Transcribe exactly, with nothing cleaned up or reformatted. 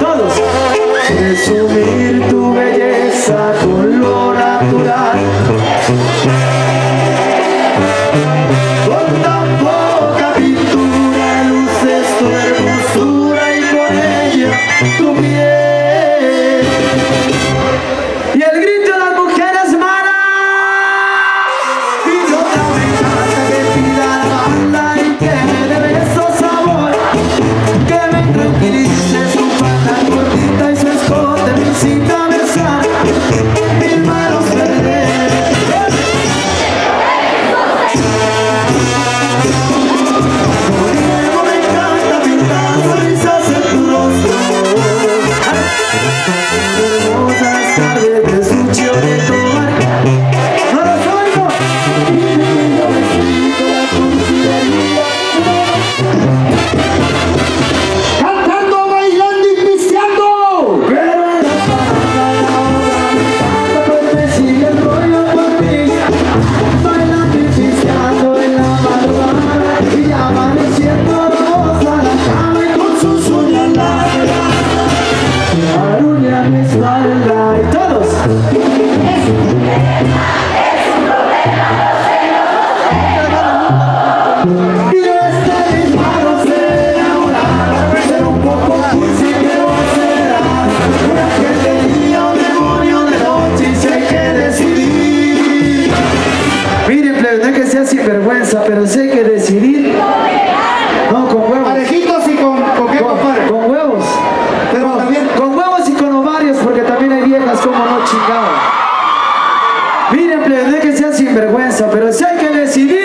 Todos. Resumir tu belleza con lo natural. Con tan poca pintura luces tu hermosura y con ella tu piel. Y el grito de las mujeres malas. Y otra me encanta que pida la banda y que me dé besos sabor. Que me tranquilice su pata gordita y su escote me incita a besar. Mil manos verdes. Pero sé que decidir no, con huevos parejitos y con, ¿con qué, compadre? Con huevos, pero con, también con huevos y con ovarios, porque también hay viejas como no, chingado. Miren, plebe, no es que sea sinvergüenza, pero sé que decidir.